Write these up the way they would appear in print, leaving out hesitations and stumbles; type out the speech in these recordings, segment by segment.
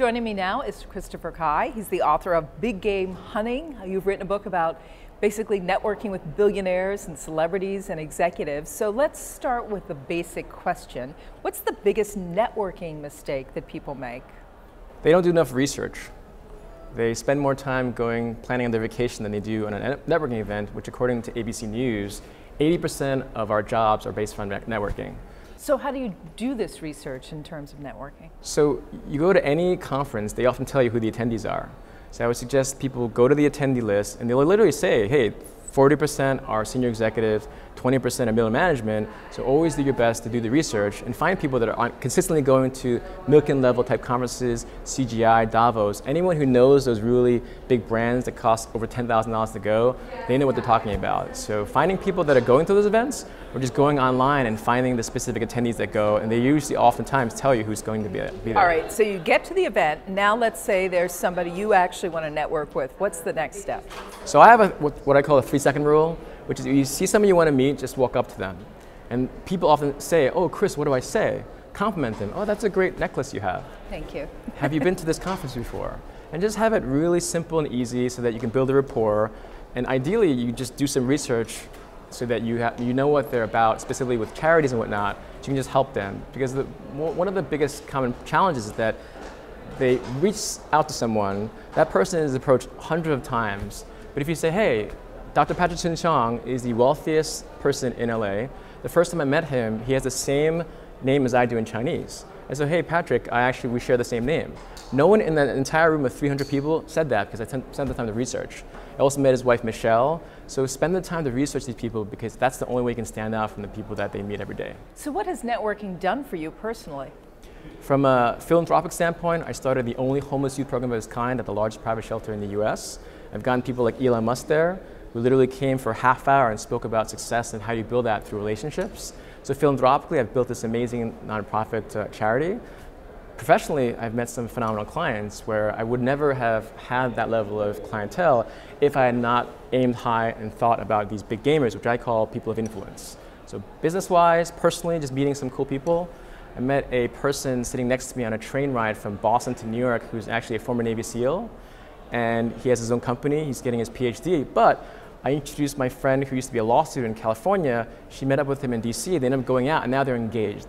Joining me now is Christopher Kai. He's the author of Big Game Hunting. You've written a book about basically networking with billionaires and celebrities and executives. So let's start with the basic question. What's the biggest networking mistake that people make? They don't do enough research. They spend more time planning on their vacation than they do on a networking event, which according to ABC News, 80% of our jobs are based on networking. So how do you do this research in terms of networking? So you go to any conference, they often tell you who the attendees are. So I would suggest people go to the attendee list and they'll literally say, hey, 40% are senior executives, 20% are middle management, so always do your best to do the research and find people that are consistently going to Milken level type conferences, CGI, Davos, anyone who knows those really big brands that cost over $10,000 to go, they know what they're talking about. So finding people that are going to those events or just going online and finding the specific attendees that go, and they usually oftentimes tell you who's going to be there. All right, so you get to the event. Now let's say there's somebody you actually want to network with. What's the next step? So I have what I call a 3-second rule, which is if you see someone you want to meet, just walk up to them. And people often say, oh, Chris, what do I say? Compliment them. Oh, that's a great necklace you have. Thank you. Have you been to this conference before? And just have it really simple and easy so that you can build a rapport. And ideally, you just do some research so that you know what they're about, specifically with charities and whatnot, so you can just help them. Because one of the biggest common challenges is that they reach out to someone, that person is approached hundreds of times. But if you say, hey, Dr. Patrick Chun Chong is the wealthiest person in LA. The first time I met him, he has the same name as I do in Chinese. I said, hey, Patrick, we share the same name. No one in that entire room of 300 people said that because I spent the time to research. I also met his wife, Michelle. So spend the time to research these people because that's the only way you can stand out from the people that they meet every day. So what has networking done for you personally? From a philanthropic standpoint, I started the only homeless youth program of its kind at the largest private shelter in the US. I've gotten people like Elon Musk there, who literally came for a half hour and spoke about success and how you build that through relationships. So philanthropically, I've built this amazing nonprofit charity. Professionally, I've met some phenomenal clients where I would never have had that level of clientele if I had not aimed high and thought about these big gamers, which I call people of influence. So business-wise, personally, just meeting some cool people. I met a person sitting next to me on a train ride from Boston to New York who's actually a former Navy SEAL, and he has his own company, he's getting his PhD, but I introduced my friend who used to be a law student in California. She met up with him in DC, they ended up going out, and now they're engaged.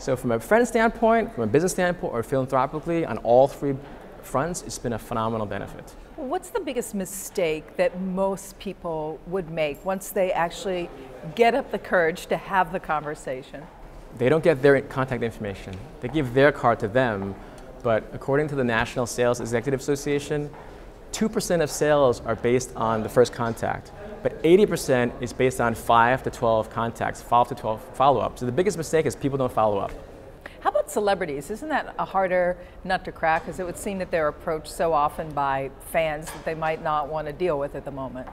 So from a friend standpoint, from a business standpoint, or philanthropically, on all three fronts, it's been a phenomenal benefit. What's the biggest mistake that most people would make once they actually get up the courage to have the conversation? They don't get their contact information. They give their card to them, but according to the National Sales Executive Association, 2% of sales are based on the first contact, but 80% is based on 5 to 12 contacts, 5 to 12 follow-ups. So the biggest mistake is people don't follow up. How about celebrities? Isn't that a harder nut to crack? Because it would seem that they're approached so often by fans that they might not want to deal with at the moment.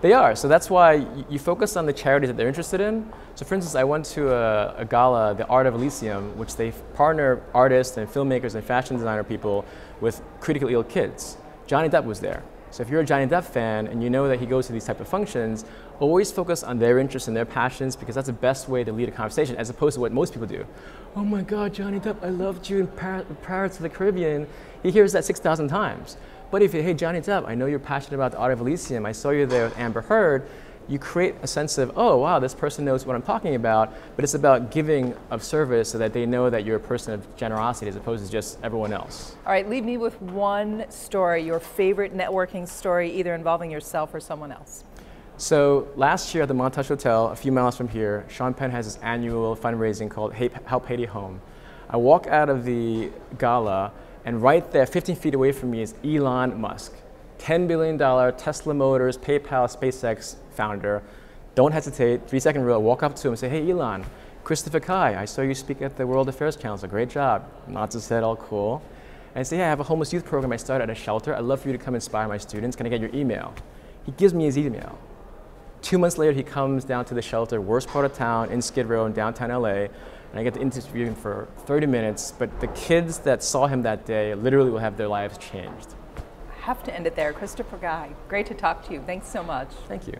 They are, so that's why you focus on the charities that they're interested in. So for instance, I went to a gala, The Art of Elysium, which they partner artists and filmmakers and fashion designer people with critically ill kids. Johnny Depp was there. So if you're a Johnny Depp fan and you know that he goes to these type of functions, always focus on their interests and their passions because that's the best way to lead a conversation as opposed to what most people do. Oh my God, Johnny Depp, I loved you in Pirates of the Caribbean. He hears that 6,000 times. But if you, hey, Johnny Depp, I know you're passionate about The Art of Elysium. I saw you there with Amber Heard. You create a sense of, oh, wow, this person knows what I'm talking about, but it's about giving of service so that they know that you're a person of generosity as opposed to just everyone else. All right, leave me with one story, your favorite networking story, either involving yourself or someone else. So last year at the Montage Hotel, a few miles from here, Sean Penn has his annual fundraising called Help Haiti Home. I walk out of the gala, and right there, 15 feet away from me is Elon Musk, $10 billion Tesla Motors, PayPal, SpaceX founder. Don't hesitate, 3-second rule, walk up to him and say, hey Elon, Christopher Kai, I saw you speak at the World Affairs Council, great job. Nods his head, all cool. And I say, hey, I have a homeless youth program I started at a shelter. I'd love for you to come inspire my students. Can I get your email? He gives me his email. 2 months later, he comes down to the shelter, worst part of town, in Skid Row in downtown LA. And I get to interview him for 30 minutes, but the kids that saw him that day literally will have their lives changed. I have to end it there. Christopher Kai, great to talk to you. Thanks so much. Thank you.